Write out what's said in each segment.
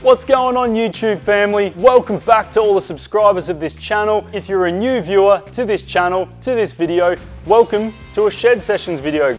What's going on, YouTube family? Welcome back to all the subscribers of this channel. If you're a new viewer to this channel, to this video, welcome to a Shed Sessions video.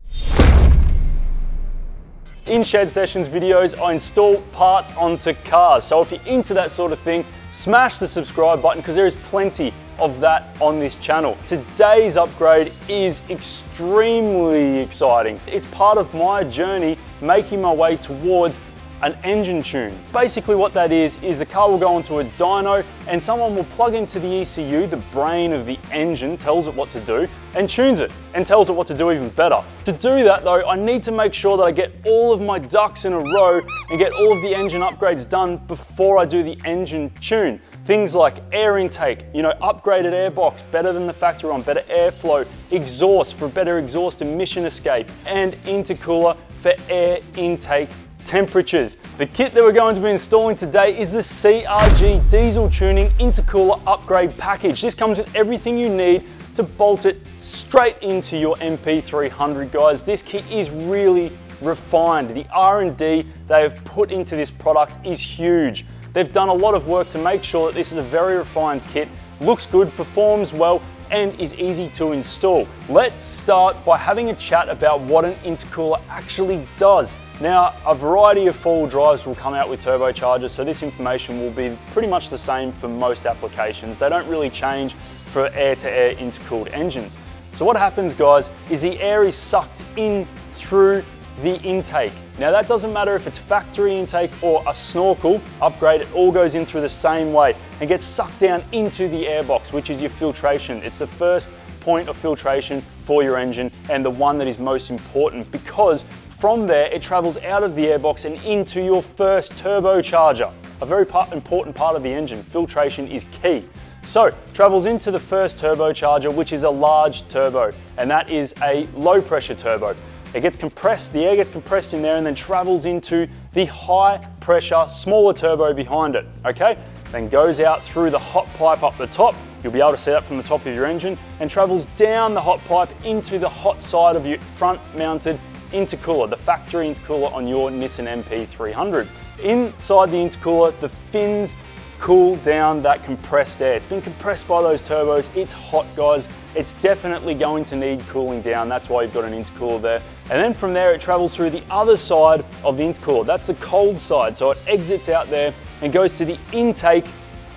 In Shed Sessions videos, I install parts onto cars. So if you're into that sort of thing, smash the subscribe button because there is plenty of that on this channel. Today's upgrade is extremely exciting. It's part of my journey making my way towards an engine tune. Basically what that is the car will go onto a dyno and someone will plug into the ECU, the brain of the engine, tells it what to do and tunes it and tells it what to do even better. To do that though, I need to make sure that I get all of my ducks in a row and get all of the engine upgrades done before I do the engine tune. Things like air intake, you know, upgraded airbox, better than the factory one, better airflow, exhaust for better exhaust emission escape, and intercooler for air intake temperatures. The kit that we're going to be installing today is the CRG Diesel Tuning Intercooler Upgrade Package. This comes with everything you need to bolt it straight into your NP300, guys. This kit is really refined. The R&D they have put into this product is huge. They've done a lot of work to make sure that this is a very refined kit, looks good, performs well, and is easy to install. Let's start by having a chat about what an intercooler actually does. Now, a variety of four-wheel drives will come out with turbochargers, so this information will be pretty much the same for most applications. They don't really change for air-to-air intercooled engines. So what happens, guys, is the air is sucked in through the intake. Now that doesn't matter if it's factory intake or a snorkel upgrade, it all goes in through the same way and gets sucked down into the airbox, which is your filtration. It's the first point of filtration for your engine and the one that is most important, because from there it travels out of the airbox and into your first turbocharger. A very important part of the engine, filtration is key. So, travels into the first turbocharger, which is a large turbo, and that is a low pressure turbo. It gets compressed, the air gets compressed in there and then travels into the high pressure, smaller turbo behind it, okay? Then goes out through the hot pipe up the top, you'll be able to see that from the top of your engine, and travels down the hot pipe into the hot side of your front mounted intercooler, the factory intercooler on your Nissan NP300. Inside the intercooler, the fins cool down that compressed air. It's been compressed by those turbos, it's hot, guys. It's definitely going to need cooling down, that's why you've got an intercooler there. And then from there it travels through the other side of the intercooler, that's the cold side, so it exits out there and goes to the intake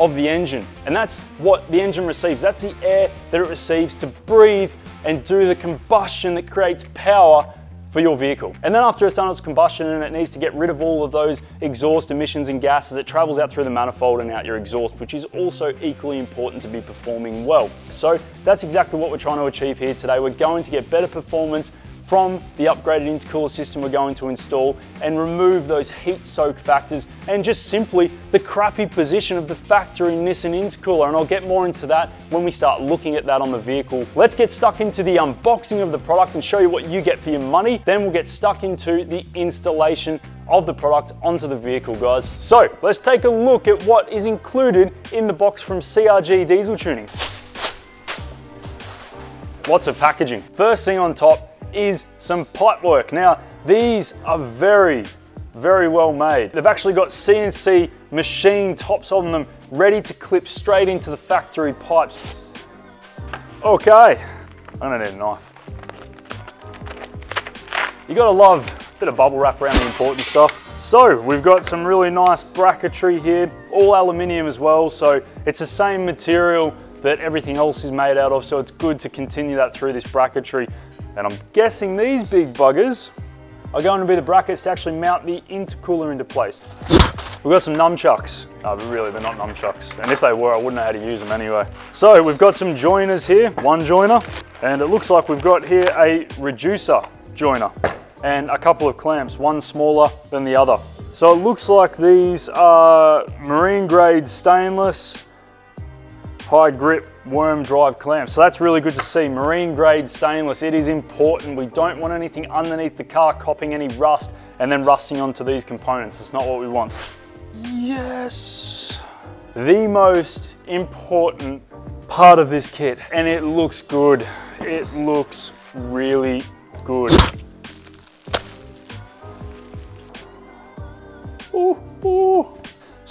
of the engine. And that's what the engine receives, that's the air that it receives to breathe and do the combustion that creates power for your vehicle. And then after it's done its combustion and it needs to get rid of all of those exhaust emissions and gases, it travels out through the manifold and out your exhaust, which is also equally important to be performing well. So that's exactly what we're trying to achieve here today. We're going to get better performance from the upgraded intercooler system we're going to install and remove those heat soak factors and just simply the crappy position of the factory Nissan intercooler. And I'll get more into that when we start looking at that on the vehicle. Let's get stuck into the unboxing of the product and show you what you get for your money. Then we'll get stuck into the installation of the product onto the vehicle, guys. So let's take a look at what is included in the box from CRG Diesel Tuning. Lots of packaging. First thing on top is some pipe work. Now, these are very, very well made. They've actually got CNC machine tops on them, ready to clip straight into the factory pipes. Okay, I'm gonna need a knife. You gotta love a bit of bubble wrap around the important stuff. So we've got some really nice bracketry here, all aluminium as well, so it's the same material that everything else is made out of, so it's good to continue that through this bracketry. And I'm guessing these big buggers are going to be the brackets to actually mount the intercooler into place. We've got some nunchucks. Oh, really, they're not nunchucks. And if they were, I wouldn't know how to use them anyway. So we've got some joiners here, one joiner, and it looks like we've got here a reducer joiner and a couple of clamps, one smaller than the other. So it looks like these are marine grade stainless, high grip worm drive clamps. So that's really good to see, marine grade stainless. It is important. We don't want anything underneath the car copping any rust and then rusting onto these components. It's not what we want. Yes. The most important part of this kit, and it looks good. It looks really good. Ooh, ooh.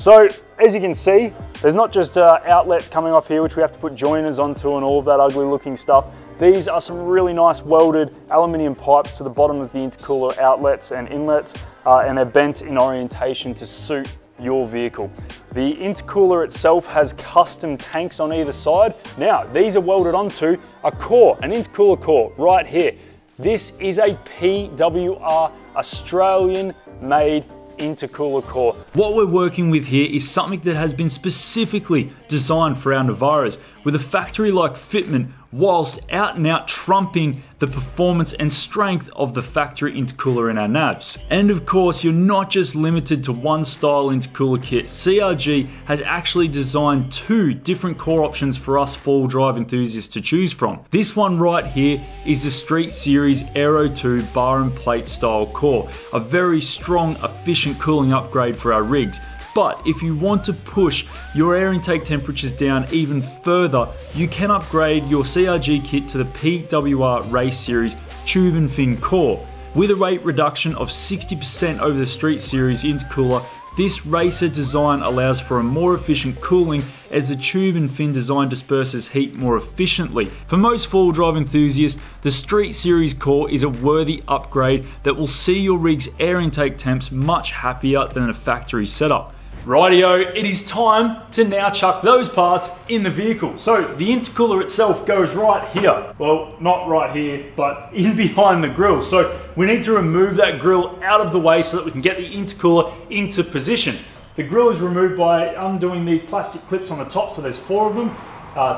So as you can see, there's not just outlets coming off here, which we have to put joiners onto and all of that ugly looking stuff. These are some really nice welded aluminium pipes to the bottom of the intercooler outlets and inlets, and they're bent in orientation to suit your vehicle. The intercooler itself has custom tanks on either side. Now, these are welded onto a core, an intercooler core right here. This is a PWR Australian made intercooler core. What we're working with here is something that has been specifically designed for our Navaras with a factory-like fitment, whilst out and out trumping the performance and strength of the factory intercooler in our Navs. And of course, you're not just limited to one style intercooler kit. CRG has actually designed two different core options for us four-wheel drive enthusiasts to choose from. This one right here is the Street Series Aero 2 bar and plate style core, a very strong, efficient cooling upgrade for our rigs. But if you want to push your air intake temperatures down even further, you can upgrade your CRG kit to the PWR Race Series Tube and Fin Core. With a rate reduction of 60% over the Street Series intercooler, this racer design allows for a more efficient cooling as the tube and fin design disperses heat more efficiently. For most four-wheel drive enthusiasts, the Street Series core is a worthy upgrade that will see your rig's air intake temps much happier than a factory setup. Rightio, it is time to now chuck those parts in the vehicle. So the intercooler itself goes right here. Well, not right here, but in behind the grill. So we need to remove that grill out of the way so that we can get the intercooler into position. The grill is removed by undoing these plastic clips on the top. So there's four of them,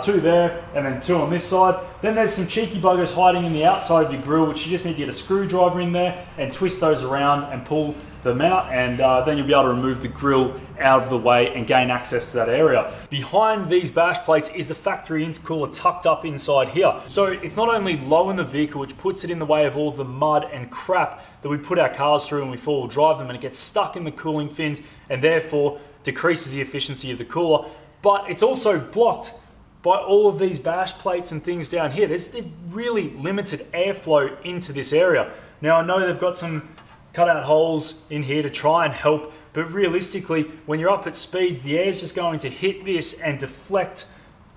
two there and then two on this side. Then there's some cheeky buggers hiding in the outside of your grill, which you just need to get a screwdriver in there and twist those around and pull them out, and then you'll be able to remove the grill out of the way and gain access to that area. Behind these bash plates is the factory intercooler tucked up inside here. So it's not only low in the vehicle, which puts it in the way of all the mud and crap that we put our cars through when we four-wheel drive them, and it gets stuck in the cooling fins and therefore decreases the efficiency of the cooler, but it's also blocked by all of these bash plates and things down here. There's really limited airflow into this area. Now I know they've got some cut out holes in here to try and help, but realistically, when you're up at speeds, the air's just going to hit this and deflect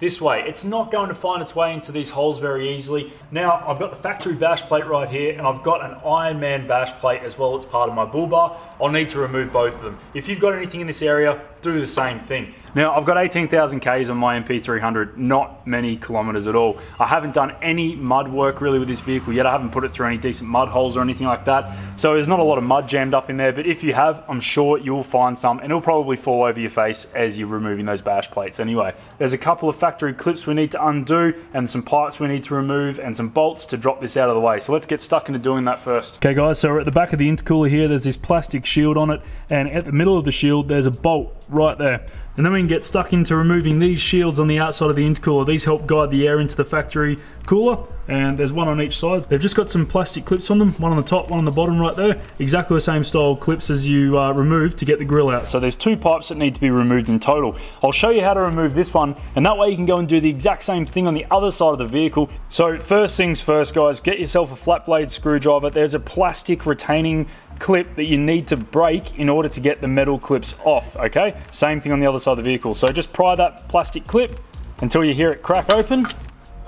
this way. It's not going to find its way into these holes very easily. Now, I've got the factory bash plate right here, and I've got an Ironman bash plate as well. It's part of my bull bar. I'll need to remove both of them. If you've got anything in this area, do the same thing. Now, I've got 18,000 Ks on my NP300, not many kilometers at all. I haven't done any mud work really with this vehicle yet. I haven't put it through any decent mud holes or anything like that. So there's not a lot of mud jammed up in there, but if you have, I'm sure you'll find some, and it'll probably fall over your face as you're removing those bash plates anyway. There's a couple of factory clips we need to undo, and some pipes we need to remove, and some bolts to drop this out of the way. So let's get stuck into doing that first. Okay guys, so we're at the back of the intercooler here. There's this plastic shield on it, and at the middle of the shield, there's a bolt right there. And then we can get stuck into removing these shields on the outside of the intercooler. These help guide the air into the factory cooler, and there's one on each side. They've just got some plastic clips on them, one on the top, one on the bottom right there. Exactly the same style clips as you remove to get the grill out. So there's two pipes that need to be removed in total. I'll show you how to remove this one, and that way you can go and do the exact same thing on the other side of the vehicle. So first things first guys, get yourself a flat blade screwdriver. There's a plastic retaining clip that you need to break in order to get the metal clips off, okay? Same thing on the other side of the vehicle. So just pry that plastic clip until you hear it crack open.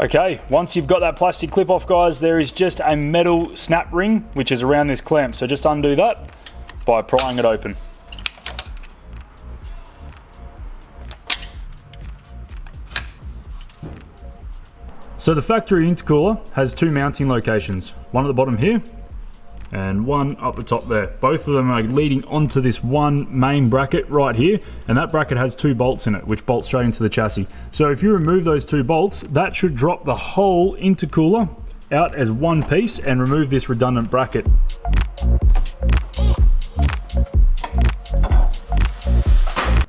Okay, once you've got that plastic clip off guys, there is just a metal snap ring which is around this clamp. So just undo that by prying it open. So the factory intercooler has two mounting locations, one at the bottom here and one up the top there. Both of them are leading onto this one main bracket right here, and that bracket has two bolts in it, which bolt straight into the chassis. So if you remove those two bolts, that should drop the whole intercooler out as one piece and remove this redundant bracket.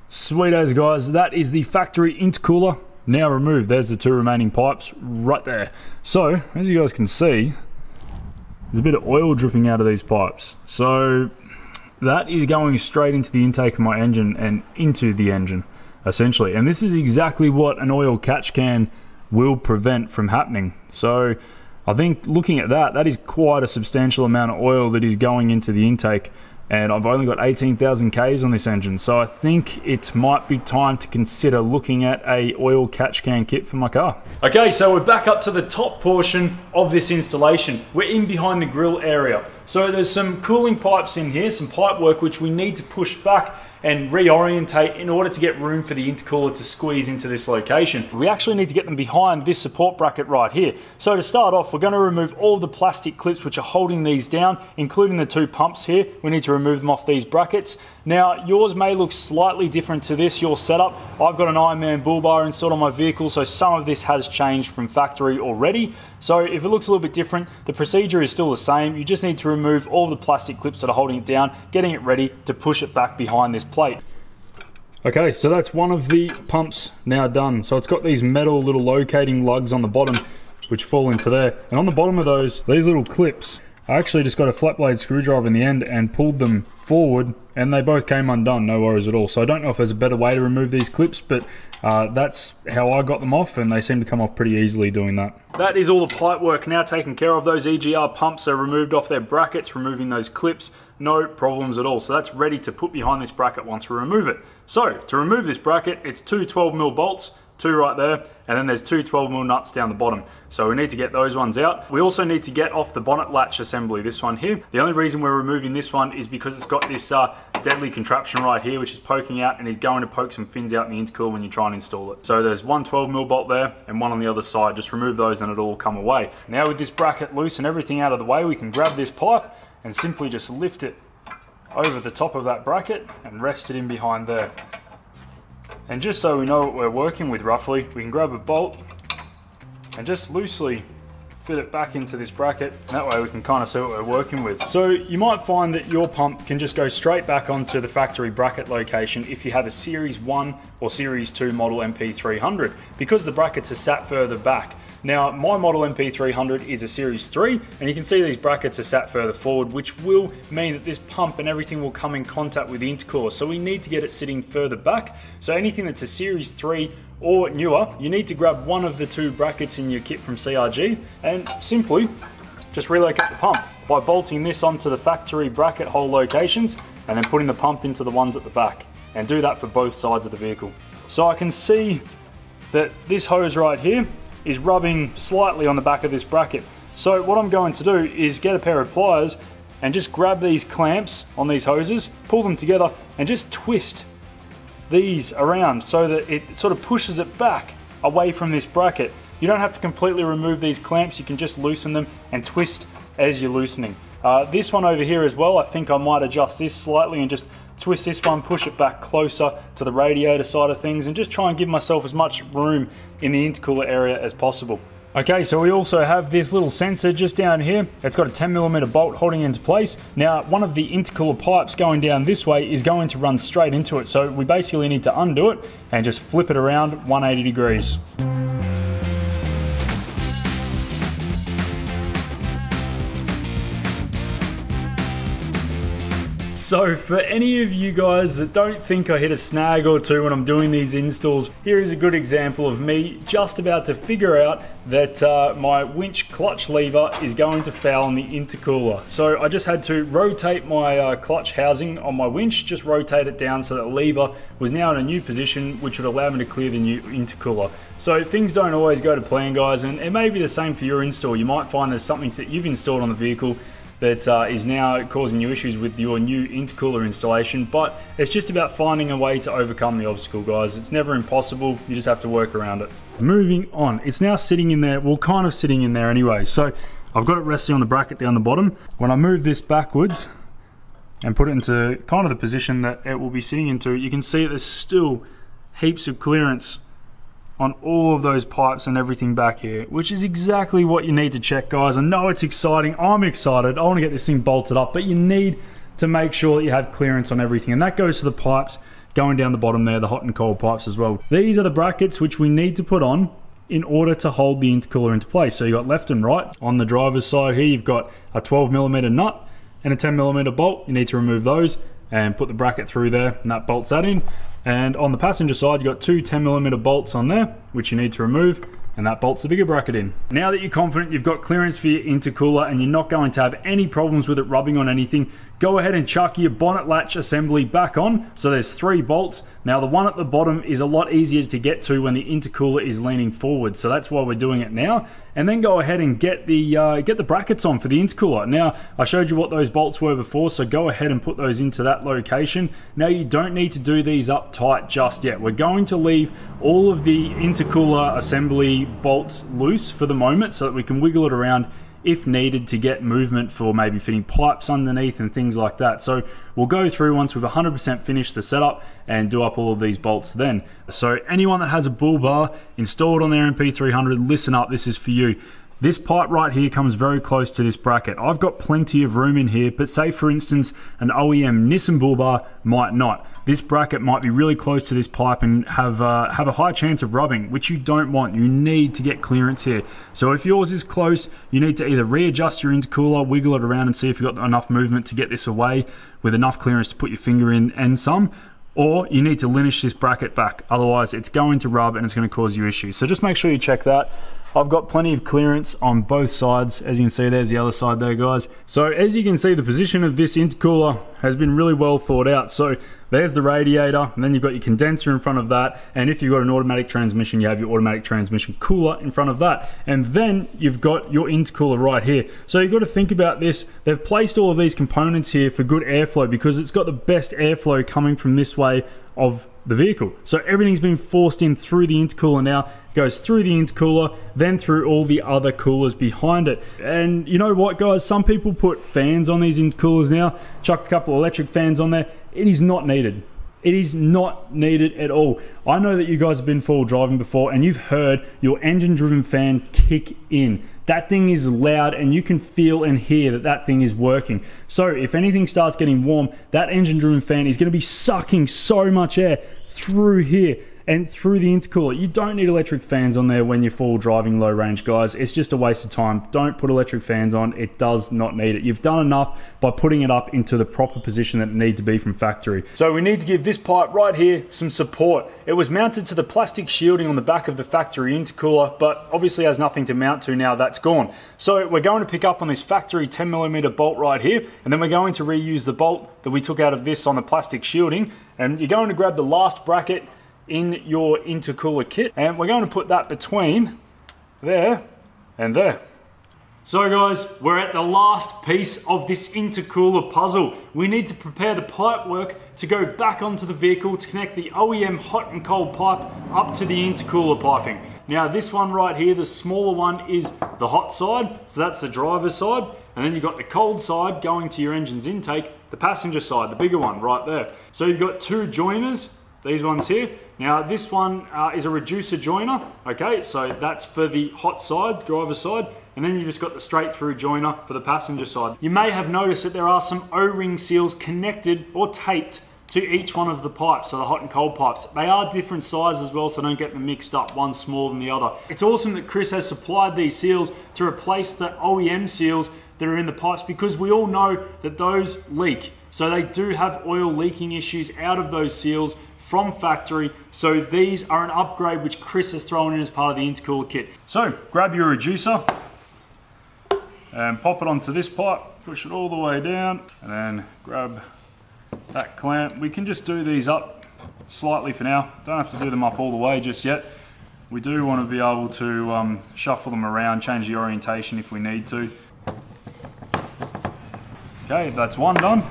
Sweet as guys, that is the factory intercooler now removed. There's the two remaining pipes right there. So as you guys can see, there's a bit of oil dripping out of these pipes. So that is going straight into the intake of my engine and into the engine, essentially. And this is exactly what an oil catch can will prevent from happening. So I think looking at that, that is quite a substantial amount of oil that is going into the intake and I've only got 18,000 Ks on this engine, so I think it might be time to consider looking at a oil catch can kit for my car. Okay, so we're back up to the top portion of this installation. We're in behind the grill area. So there's some cooling pipes in here, some pipe work which we need to push back and reorientate in order to get room for the intercooler to squeeze into this location. We actually need to get them behind this support bracket right here. So to start off, we're going to remove all the plastic clips which are holding these down, including the two pumps here. We need to remove them off these brackets. Now, yours may look slightly different to this, your setup. I've got an Ironman bull bar installed on my vehicle, so some of this has changed from factory already. So if it looks a little bit different, the procedure is still the same. You just need to remove all the plastic clips that are holding it down, getting it ready to push it back behind this plate. Okay, so that's one of the pumps now done. So it's got these metal little locating lugs on the bottom, which fall into there. And on the bottom of those, these little clips, I actually just got a flat blade screwdriver in the end and pulled them forward, and they both came undone, no worries at all. So I don't know if there's a better way to remove these clips, but that's how I got them off, and they seem to come off pretty easily doing that. That is all the pipe work now taken care of. Those EGR pumps are removed off their brackets, removing those clips, no problems at all. So that's ready to put behind this bracket once we remove it. So to remove this bracket, it's two 12mm bolts, two right there, and then there's two 12mm nuts down the bottom. So we need to get those ones out. We also need to get off the bonnet latch assembly, this one here. The only reason we're removing this one is because it's got this deadly contraption right here, which is poking out and is going to poke some fins out in the intercooler when you try and install it. So there's one 12mm bolt there and one on the other side. Just remove those and it'll all come away. Now with this bracket loose and everything out of the way, we can grab this pipe and simply just lift it over the top of that bracket and rest it in behind there. And just so we know what we're working with roughly, we can grab a bolt and just loosely fit it back into this bracket. That way we can kind of see what we're working with. So you might find that your pump can just go straight back onto the factory bracket location if you have a Series 1 or Series 2 model NP300, because the brackets are sat further back. Now, my model NP300 is a Series 3, and you can see these brackets are sat further forward, which will mean that this pump and everything will come in contact with the intercooler. So we need to get it sitting further back. So anything that's a Series 3 or newer, you need to grab one of the two brackets in your kit from CRG and simply just relocate the pump by bolting this onto the factory bracket hole locations and then putting the pump into the ones at the back, and do that for both sides of the vehicle. So I can see that this hose right here is rubbing slightly on the back of this bracket. So what I'm going to do is get a pair of pliers and just grab these clamps on these hoses, pull them together and just twist these around so that it sort of pushes it back away from this bracket. You don't have to completely remove these clamps, you can just loosen them and twist as you're loosening. This one over here as well, I think I might adjust this slightly and just twist this one, push it back closer to the radiator side of things, and just try and give myself as much room in the intercooler area as possible. Okay, so we also have this little sensor just down here. It's got a 10mm bolt holding it into place. Now, one of the intercooler pipes going down this way is going to run straight into it, so we basically need to undo it and just flip it around 180 degrees. So for any of you guys that don't think I hit a snag or two when I'm doing these installs, here is a good example of me just about to figure out that my winch clutch lever is going to foul on the intercooler. So I just had to rotate my clutch housing on my winch, just rotate it down so that the lever was now in a new position, which would allow me to clear the new intercooler. So things don't always go to plan, guys, and it may be the same for your install. You might find there's something that you've installed on the vehicle that is now causing you issues with your new intercooler installation, but it's just about finding a way to overcome the obstacle, guys. It's never impossible, you just have to work around it. Moving on, it's now sitting in there, well, kind of sitting in there anyway. So I've got it resting on the bracket down the bottom. When I move this backwards and put it into kind of the position that it will be sitting into, you can see there's still heaps of clearance on all of those pipes and everything back here, which is exactly what you need to check, guys. I know it's exciting, I'm excited, I wanna get this thing bolted up, but you need to make sure that you have clearance on everything, and that goes to the pipes going down the bottom there, the hot and cold pipes as well. These are the brackets which we need to put on in order to hold the intercooler into place. So you've got left and right. On the driver's side here, you've got a 12mm nut and a 10mm bolt. You need to remove those and put the bracket through there, and that bolts that in. And on the passenger side, you've got two 10mm bolts on there, which you need to remove, and that bolts the bigger bracket in. Now that you're confident you've got clearance for your intercooler and you're not going to have any problems with it rubbing on anything, go ahead and chuck your bonnet latch assembly back on. So there's three bolts. Now the one at the bottom is a lot easier to get to when the intercooler is leaning forward, so that's why we're doing it now. And then go ahead and get the brackets on for the intercooler. Now I showed you what those bolts were before, so go ahead and put those into that location. Now you don't need to do these up tight just yet. We're going to leave all of the intercooler assembly bolts loose for the moment so that we can wiggle it around if needed to get movement for maybe fitting pipes underneath and things like that. So we'll go through once we've 100% finished the setup and do up all of these bolts then. So anyone that has a bull bar installed on their NP300, listen up, this is for you. This pipe right here comes very close to this bracket. I've got plenty of room in here, but say for instance, an OEM Nissan bull bar might not. This bracket might be really close to this pipe and have a high chance of rubbing, which you don't want. You need to get clearance here. So if yours is close, you need to either readjust your intercooler, wiggle it around and see if you've got enough movement to get this away with enough clearance to put your finger in and some, or you need to linish this bracket back. Otherwise, it's going to rub and it's going to cause you issues. So just make sure you check that. I've got plenty of clearance on both sides. As you can see, there's the other side there, guys. So as you can see, the position of this intercooler has been really well thought out. So there's the radiator, and then you've got your condenser in front of that. And if you've got an automatic transmission, you have your automatic transmission cooler in front of that. And then you've got your intercooler right here. So you've got to think about this. They've placed all of these components here for good airflow because it's got the best airflow coming from this way of the vehicle. So everything's been forced in through the intercooler now. Goes through the intercooler, then through all the other coolers behind it. And you know what, guys, some people put fans on these intercoolers now, chuck a couple electric fans on there. It is not needed. It is not needed at all. I know that you guys have been four-wheel driving before and you've heard your engine-driven fan kick in. That thing is loud and you can feel and hear that that thing is working. So if anything starts getting warm, that engine-driven fan is going to be sucking so much air through here and through the intercooler. You don't need electric fans on there when you're four-wheel driving low range, guys. It's just a waste of time. Don't put electric fans on. It does not need it. You've done enough by putting it up into the proper position that it needs to be from factory. So we need to give this pipe right here some support. It was mounted to the plastic shielding on the back of the factory intercooler, but obviously has nothing to mount to now. That's gone. So we're going to pick up on this factory 10mm bolt right here, and then we're going to reuse the bolt that we took out of this on the plastic shielding. And you're going to grab the last bracket in your intercooler kit, and we're going to put that between there and there. So guys, we're at the last piece of this intercooler puzzle. We need to prepare the pipe work to go back onto the vehicle to connect the OEM hot and cold pipe up to the intercooler piping. Now this one right here, the smaller one, is the hot side, so that's the driver's side, and then you've got the cold side going to your engine's intake, the passenger side, the bigger one right there. So you've got two joiners, these ones here. Now this one is a reducer joiner, okay, so that's for the hot side, driver's side, and then you've just got the straight through joiner for the passenger side. You may have noticed that there are some O-ring seals connected or taped to each one of the pipes, so the hot and cold pipes. They are different sizes as well, so don't get them mixed up, one's smaller than the other. It's awesome that Chris has supplied these seals to replace the OEM seals that are in the pipes, because we all know that those leak. So they do have oil leaking issues out of those seals from factory, so these are an upgrade which Chris has thrown in as part of the intercooler kit. So grab your reducer and pop it onto this pipe, push it all the way down, and then grab that clamp. We can just do these up slightly for now, don't have to do them up all the way just yet. We do want to be able to shuffle them around, change the orientation if we need to. Okay, that's one done.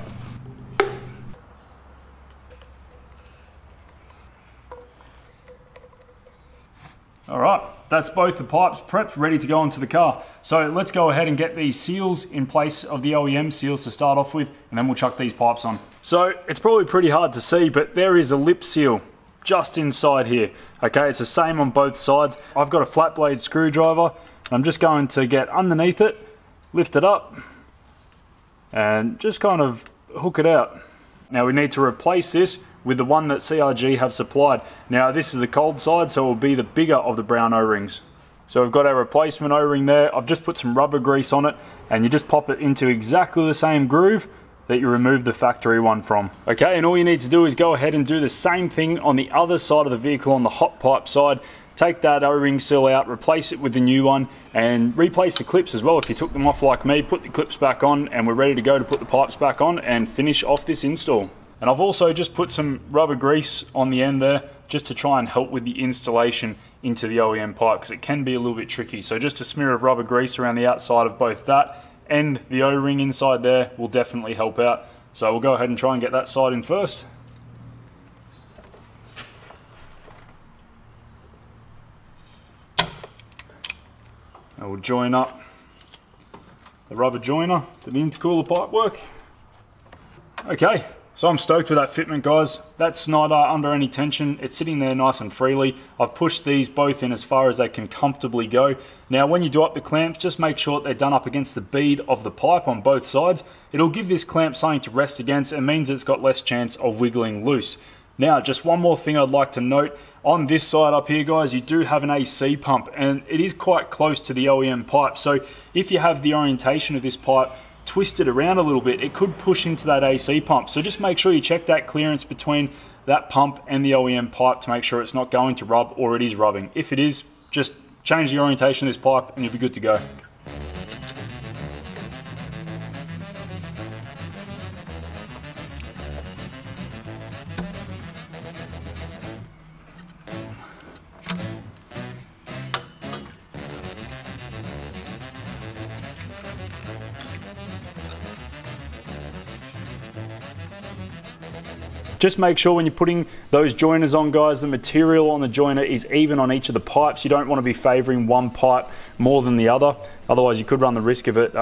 All right, that's both the pipes prepped, ready to go onto the car. So let's go ahead and get these seals in place of the OEM seals to start off with, and then we'll chuck these pipes on. So it's probably pretty hard to see, but there is a lip seal just inside here. Okay, it's the same on both sides. I've got a flat blade screwdriver, and I'm just going to get underneath it, lift it up, and just kind of hook it out. Now we need to replace this with the one that CRG have supplied. Now this is the cold side, so it will be the bigger of the brown O-rings. So we've got our replacement O-ring there. I've just put some rubber grease on it, and you just pop it into exactly the same groove that you removed the factory one from. Okay, and all you need to do is go ahead and do the same thing on the other side of the vehicle on the hot pipe side take that O-ring seal out, replace it with a new one, and replace the clips as well. If you took them off like me, put the clips back on, and we're ready to go to put the pipes back on and finish off this install. And I've also just put some rubber grease on the end there just to try and help with the installation into the OEM pipe, because it can be a little bit tricky. So just a smear of rubber grease around the outside of both that and the O-ring inside there will definitely help out. So we'll go ahead and try and get that side in first. And we'll join up the rubber joiner to the intercooler pipe work. Okay, so I'm stoked with that fitment, guys. That's not under any tension. It's sitting there nice and freely. I've pushed these both in as far as they can comfortably go. Now, when you do up the clamps, just make sure that they're done up against the bead of the pipe on both sides. It'll give this clamp something to rest against. It means it's got less chance of wiggling loose. Now, just one more thing I'd like to note. On this side up here, guys, you do have an AC pump, and it is quite close to the OEM pipe. So if you have the orientation of this pipe twisted around a little bit, it could push into that AC pump. So just make sure you check that clearance between that pump and the OEM pipe to make sure it's not going to rub or it is rubbing. If it is, just change the orientation of this pipe and you'll be good to go. Just make sure when you're putting those joiners on, guys, the material on the joiner is even on each of the pipes. You don't want to be favoring one pipe more than the other. Otherwise, you could run the risk of it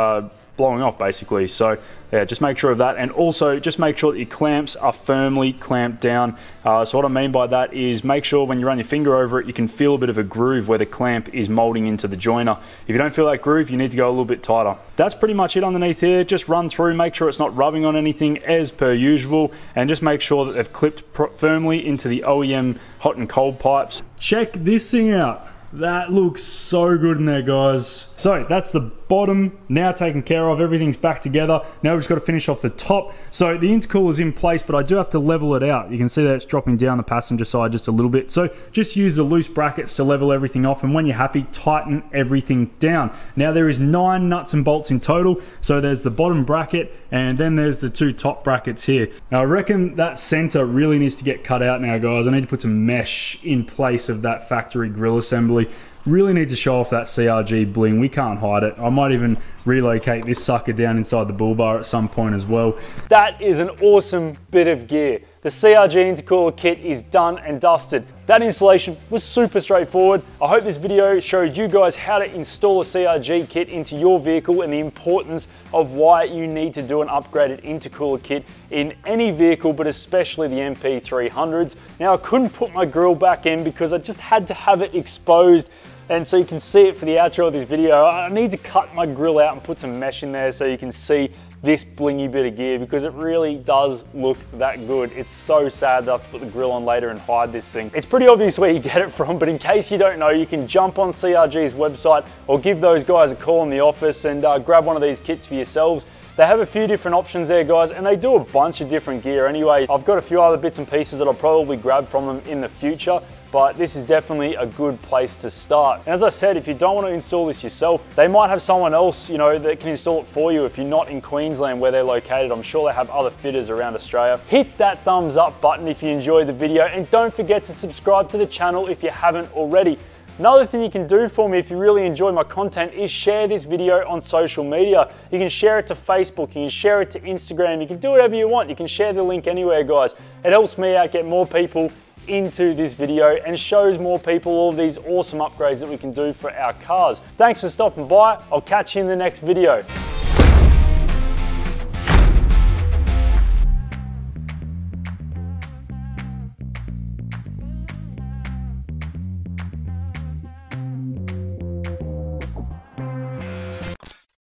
blowing off, basically. So yeah, just make sure of that. And also just make sure that your clamps are firmly clamped down. So what I mean by that is make sure when you run your finger over it, you can feel a bit of a groove where the clamp is molding into the joiner. If you don't feel that groove, you need to go a little bit tighter. That's pretty much it underneath here. Just run through, make sure it's not rubbing on anything as per usual, and just make sure that they've clipped firmly into the OEM hot and cold pipes. Check this thing out. That looks so good in there, guys. So that's the bottom now taken care of. Everything's back together. Now we've just got to finish off the top. So the intercooler is in place, but I do have to level it out. You can see that it's dropping down the passenger side just a little bit. So just use the loose brackets to level everything off, and when you're happy, tighten everything down. Now there is 9 nuts and bolts in total. So there's the bottom bracket, and then there's the 2 top brackets here. Now I reckon that center really needs to get cut out now, guys. I need to put some mesh in place of that factory grill assembly. Really need to show off that CRG bling. We can't hide it. I might even relocate this sucker down inside the bull bar at some point as well. That is an awesome bit of gear. The CRG intercooler kit is done and dusted. That installation was super straightforward. I hope this video showed you guys how to install a CRG kit into your vehicle and the importance of why you need to do an upgraded intercooler kit in any vehicle, but especially the NP300s. Now, I couldn't put my grill back in because I just had to have it exposed. And so you can see it for the outro of this video. I need to cut my grill out and put some mesh in there so you can see this blingy bit of gear, because it really does look that good. It's so sad that I have to put the grill on later and hide this thing. It's pretty obvious where you get it from, but in case you don't know, you can jump on CRG's website or give those guys a call in the office and grab one of these kits for yourselves. They have a few different options there, guys, and they do a bunch of different gear anyway. I've got a few other bits and pieces that I'll probably grab from them in the future, but this is definitely a good place to start. And as I said, if you don't want to install this yourself, they might have someone else, you know, that can install it for you if you're not in Queensland where they're located. I'm sure they have other fitters around Australia. Hit that thumbs up button if you enjoyed the video, and don't forget to subscribe to the channel if you haven't already. Another thing you can do for me if you really enjoy my content is share this video on social media. You can share it to Facebook, you can share it to Instagram, you can do whatever you want. You can share the link anywhere, guys. It helps me out get more people into this video and shows more people all these awesome upgrades that we can do for our cars. Thanks for stopping by. I'll catch you in the next video.